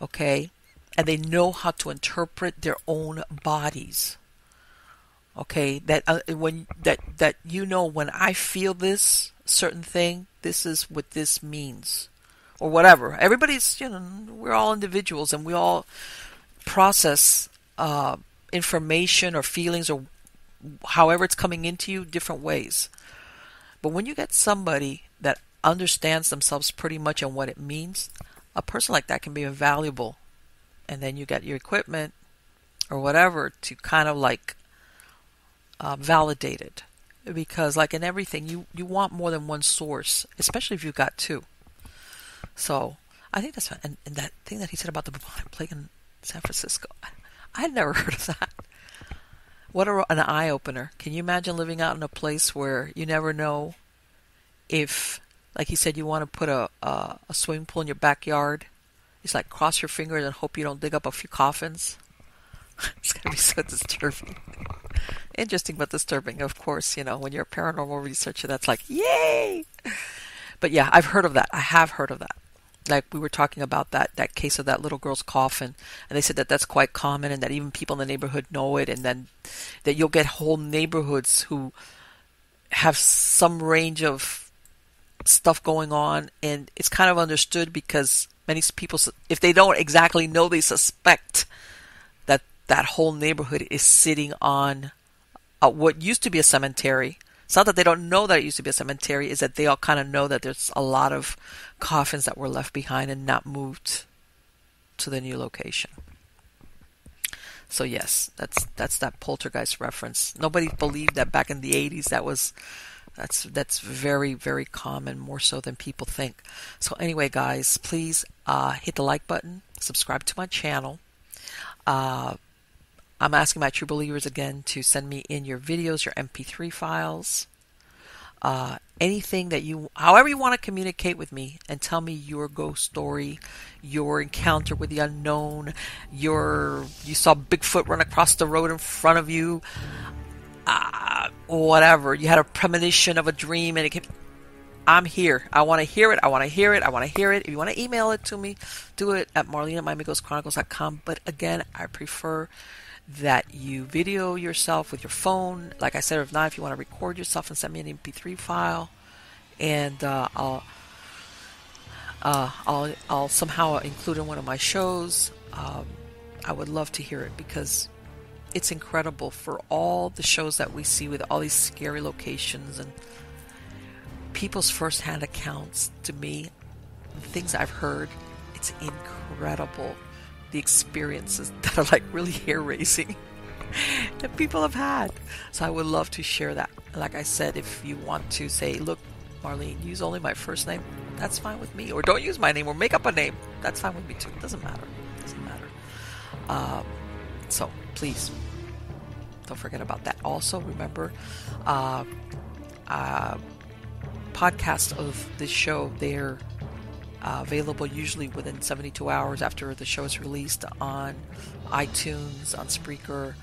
okay, and they know how to interpret their own bodies. Okay, that when that you know, when I feel this certain thing, this is what this means, or whatever. Everybody's, you know, we're all individuals, and we all process information or feelings or however it's coming into you different ways. But when you get somebody that understands themselves pretty much and what it means, a person like that can be invaluable. And then you get your equipment or whatever to kind of like validated, because like in everything, you want more than one source, especially if you've got two. So I think that's fine. And that thing that he said about the bubonic plague in San Francisco, I had never heard of that. What an eye opener! Can you imagine living out in a place where you never know if, like he said, you want to put a swimming pool in your backyard? It's like cross your fingers and hope you don't dig up a few coffins. It's gonna be so disturbing. Interesting but disturbing, of course. You know, when you're a paranormal researcher, that's like, yay! But yeah, I've heard of that. I have heard of that. Like we were talking about that case of that little girl's coffin, and they said that that's quite common, and that even people in the neighborhood know it, and then that you'll get whole neighborhoods who have some range of stuff going on, and it's kind of understood because many people, if they don't exactly know, they suspect that whole neighborhood is sitting on what used to be a cemetery. It's not that they don't know that it used to be a cemetery, is that they all kind of know that there's a lot of coffins that were left behind and not moved to the new location. So yes, that's that poltergeist reference. Nobody believed that back in the 80s. That's very, very common, more so than people think. So anyway, guys, please hit the like button, subscribe to my channel. I'm asking my true believers again to send me in your videos, your MP3 files, anything that you, however you want to communicate with me and tell me your ghost story, your encounter with the unknown, you saw Bigfoot run across the road in front of you, whatever. You had a premonition of a dream and it came. I'm here. I want to hear it. I want to hear it. I want to hear it. If you want to email it to me, do it at marlene@miamighostchronicles.com. But again, I prefer that you video yourself with your phone. Like I said, if not, if you want to record yourself and send me an MP3 file, and I'll somehow include in one of my shows. I would love to hear it, because it's incredible for all the shows that we see with all these scary locations and people's first-hand accounts. To me, the things I've heard, it's incredible, the experiences that are like really hair-raising that people have had. So I would love to share that. Like I said, if you want to say, look, Marlene, use only my first name. That's fine with me. Or don't use my name, or make up a name. That's fine with me too. It doesn't matter. It doesn't matter. So please don't forget about that. Also remember, podcasts of this show, they're available usually within 72 hours after the show is released on iTunes, on Spreaker,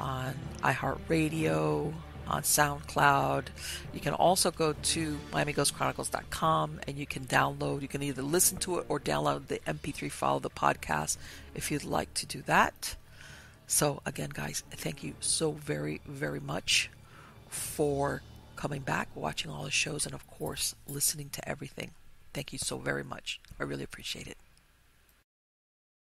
on iHeartRadio, on SoundCloud. You can also go to MiamiGhostChronicles.com and you can download. You can either listen to it or download the MP3 file of the podcast if you'd like to do that. So again, guys, thank you so very, very much for coming back, watching all the shows, and of course, listening to everything. Thank you so very much. I really appreciate it.